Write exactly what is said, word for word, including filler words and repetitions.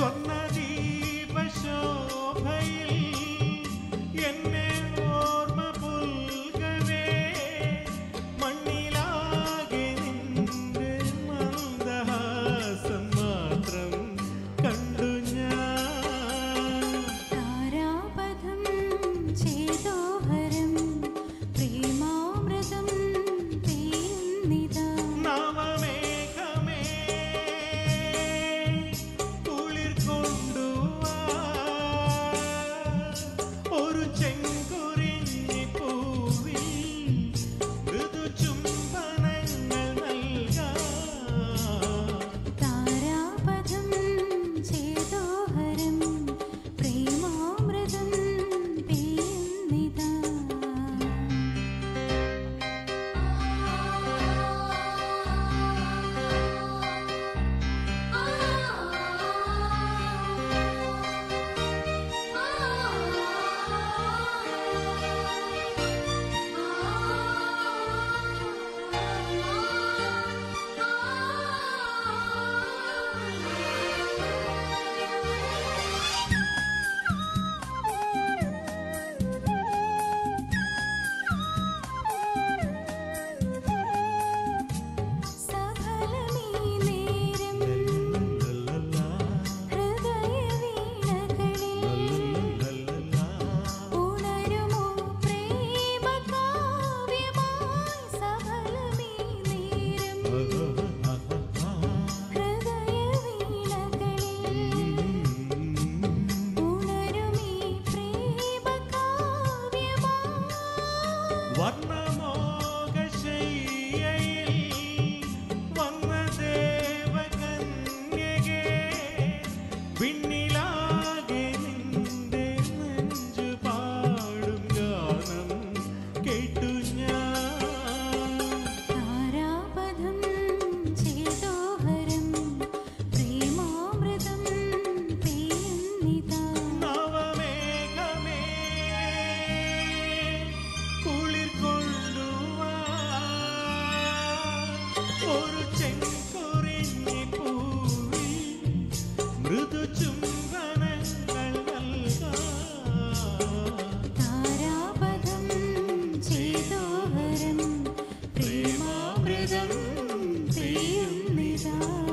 Tharapatham Chethoharam, Premamritam Peyum Nidam.